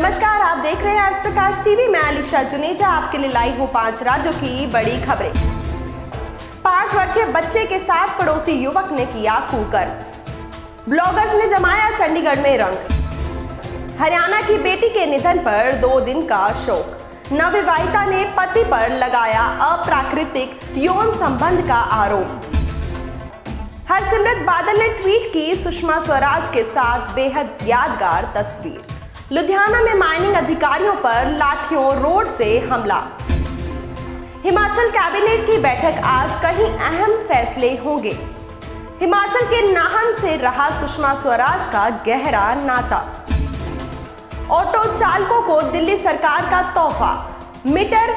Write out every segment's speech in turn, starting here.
नमस्कार, आप देख रहे हैं अर्थ प्रकाश टीवी। मैं अलीशा जुनेचा आपके लिए लाई हूँ 5 राज्यों की बड़ी खबरें। 5 वर्षीय बच्चे के साथ पड़ोसी युवक ने किया कूकर, ब्लॉगर्स ने जमाया चंडीगढ़ में रंग। हरियाणा की बेटी के निधन पर 2 दिन का शोक, नवविवाहिता ने पति पर लगाया अप्राकृतिक यौन संबंध का आरोप। हरसिमरत बादल ने ट्वीट की सुषमा स्वराज के साथ बेहद यादगार तस्वीर। लुधियाना में माइनिंग अधिकारियों पर लाठियों रोड से हमला। हिमाचल कैबिनेट की बैठक आज, कहीं अहम फैसले होंगे। हिमाचल के नाहन से रहा सुषमा स्वराज का गहरा नाता। ऑटो चालकों को दिल्ली सरकार का तोहफा, मीटर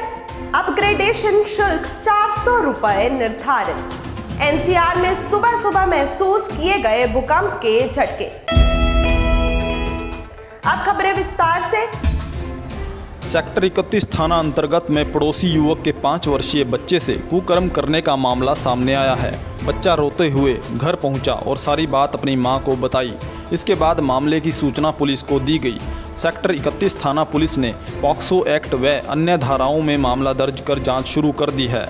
अपग्रेडेशन शुल्क 400 रुपए निर्धारित। एनसीआर में सुबह सुबह महसूस किए गए भूकंप के झटके। अब खबरें विस्तार से। सेक्टर 31 थाना अंतर्गत में पड़ोसी युवक के 5 वर्षीय बच्चे से कुकर्म करने का मामला सामने आया है। बच्चा रोते हुए घर पहुंचा और सारी बात अपनी मां को बताई। इसके बाद मामले की सूचना पुलिस को दी गई। सेक्टर 31 थाना पुलिस ने पॉक्सो एक्ट व अन्य धाराओं में मामला दर्ज कर जांच शुरू कर दी है।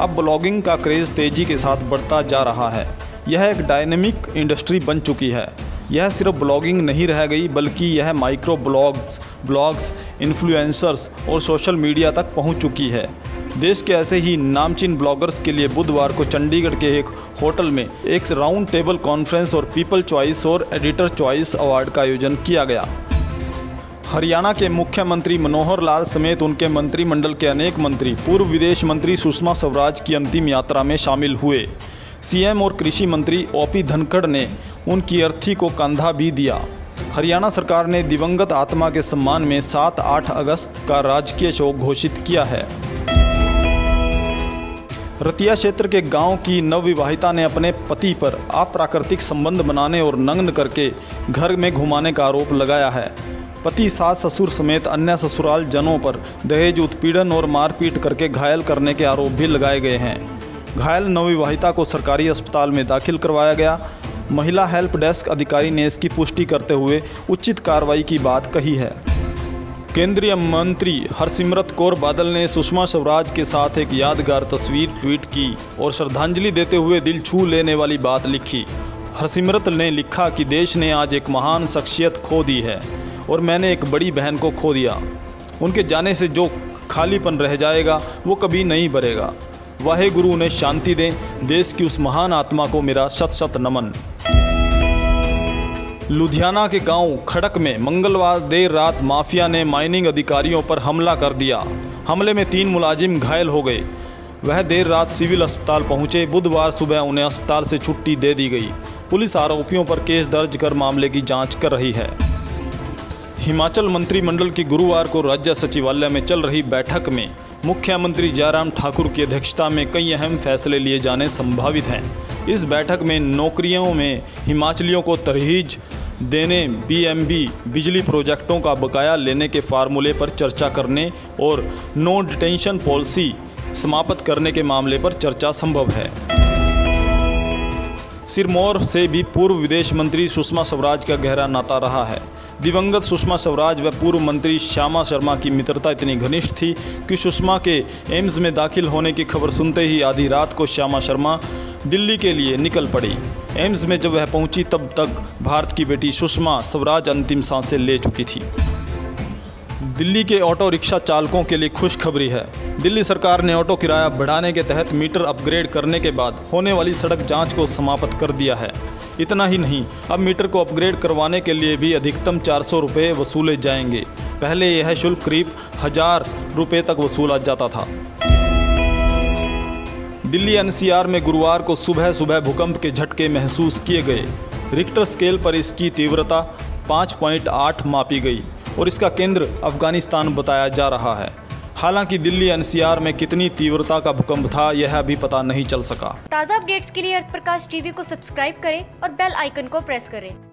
अब ब्लॉगिंग का क्रेज तेजी के साथ बढ़ता जा रहा है। यह एक डायनेमिक इंडस्ट्री बन चुकी है। यह सिर्फ ब्लॉगिंग नहीं रह गई, बल्कि यह माइक्रो ब्लॉग्स, इन्फ्लुएंसर्स और सोशल मीडिया तक पहुंच चुकी है। देश के ऐसे ही नामचीन ब्लॉगर्स के लिए बुधवार को चंडीगढ़ के एक होटल में एक राउंड टेबल कॉन्फ्रेंस और पीपल चॉइस और एडिटर चॉइस अवार्ड का आयोजन किया गया। हरियाणा के मुख्यमंत्री मनोहर लाल समेत उनके मंत्रिमंडल के अनेक मंत्री पूर्व विदेश मंत्री सुषमा स्वराज की अंतिम यात्रा में शामिल हुए। सीएम और कृषि मंत्री ओपी धनखड़ ने उनकी अर्थी को कंधा भी दिया। हरियाणा सरकार ने दिवंगत आत्मा के सम्मान में 7-8 अगस्त का राजकीय शोक घोषित किया है। रतिया क्षेत्र के गांव की नवविवाहिता ने अपने पति पर अप्राकृतिक संबंध बनाने और नग्न करके घर में घुमाने का आरोप लगाया है। पति सास ससुर समेत अन्य ससुराल जनों पर दहेज, उत्पीड़न और मारपीट करके घायल करने के आरोप भी लगाए गए हैं। घायल नवविवाहिता को सरकारी अस्पताल में दाखिल करवाया गया। महिला हेल्प डेस्क अधिकारी ने इसकी पुष्टि करते हुए उचित कार्रवाई की बात कही है। केंद्रीय मंत्री हरसिमरत कौर बादल ने सुषमा स्वराज के साथ एक यादगार तस्वीर ट्वीट की और श्रद्धांजलि देते हुए दिल छू लेने वाली बात लिखी। हरसिमरत ने लिखा कि देश ने आज एक महान शख्सियत खो दी है और मैंने एक बड़ी बहन को खो दिया। उनके जाने से जो खालीपन रह जाएगा वो कभी नहीं भरेगा। वाहे गुरु उन्हें शांति दें। देश की उस महान आत्मा को मेरा शत शत नमन। लुधियाना के गांव खड़क में मंगलवार देर रात माफिया ने माइनिंग अधिकारियों पर हमला कर दिया। हमले में 3 मुलाजिम घायल हो गए। वह देर रात सिविल अस्पताल पहुंचे। बुधवार सुबह उन्हें अस्पताल से छुट्टी दे दी गई। पुलिस आरोपियों पर केस दर्ज कर मामले की जांच कर रही है। हिमाचल मंत्रिमंडल की गुरुवार को राज्य सचिवालय में चल रही बैठक में मुख्यमंत्री जयराम ठाकुर की अध्यक्षता में कई अहम फैसले लिए जाने संभावित हैं। इस बैठक में नौकरियों में हिमाचलियों को तरजीह देने, बीएमबी बिजली प्रोजेक्टों का बकाया लेने के फार्मूले पर चर्चा करने और नो डिटेंशन पॉलिसी समाप्त करने के मामले पर चर्चा संभव है। सिरमौर से भी पूर्व विदेश मंत्री सुषमा स्वराज का गहरा नाता रहा है। दिवंगत सुषमा स्वराज व पूर्व मंत्री श्यामा शर्मा की मित्रता इतनी घनिष्ठ थी कि सुषमा के एम्स में दाखिल होने की खबर सुनते ही आधी रात को श्यामा शर्मा दिल्ली के लिए निकल पड़ी। एम्स में जब वह पहुंची तब तक भारत की बेटी सुषमा स्वराज अंतिम सांसें ले चुकी थी। दिल्ली के ऑटो रिक्शा चालकों के लिए खुशखबरी है। दिल्ली सरकार ने ऑटो किराया बढ़ाने के तहत मीटर अपग्रेड करने के बाद होने वाली सड़क जांच को समाप्त कर दिया है। इतना ही नहीं, अब मीटर को अपग्रेड करवाने के लिए भी अधिकतम 400 रुपये वसूले जाएंगे। पहले यह शुल्क करीब 1000 रुपये तक वसूला जाता था। दिल्ली एनसीआर में गुरुवार को सुबह सुबह भूकंप के झटके महसूस किए गए। रिक्टर स्केल पर इसकी तीव्रता 5.8 मापी गई और इसका केंद्र अफगानिस्तान बताया जा रहा है। हालांकि दिल्ली एनसीआर में कितनी तीव्रता का भूकंप था यह अभी पता नहीं चल सका। ताज़ा अपडेट्स के लिए अर्थ प्रकाश टीवी को सब्सक्राइब करें और बेल आइकन को प्रेस करें।